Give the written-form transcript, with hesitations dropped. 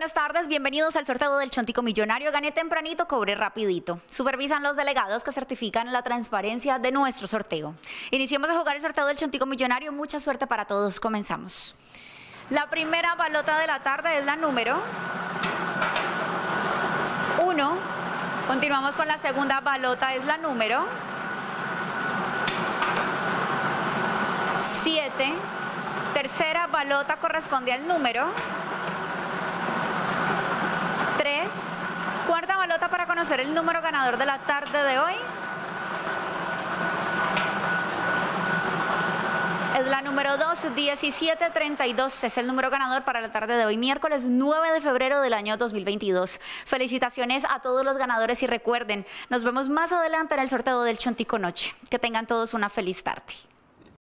buenas tardes, bienvenidos al sorteo del Chontico Millonario. Gané tempranito, cobré rapidito. Supervisan los delegados que certifican la transparencia de nuestro sorteo. Iniciemos a jugar el sorteo del Chontico Millonario. Mucha suerte para todos, comenzamos. La primera balota de la tarde es la número 1. Continuamos con la segunda balota, es la número 7. Tercera balota corresponde al número 3. Cuarta balota para conocer el número ganador de la tarde de hoy es la número 2, 1732 es el número ganador para la tarde de hoy, miércoles 9 de febrero del año 2022. Felicitaciones a todos los ganadores y recuerden, nos vemos más adelante en el sorteo del Chontico Noche. Que tengan todos una feliz tarde.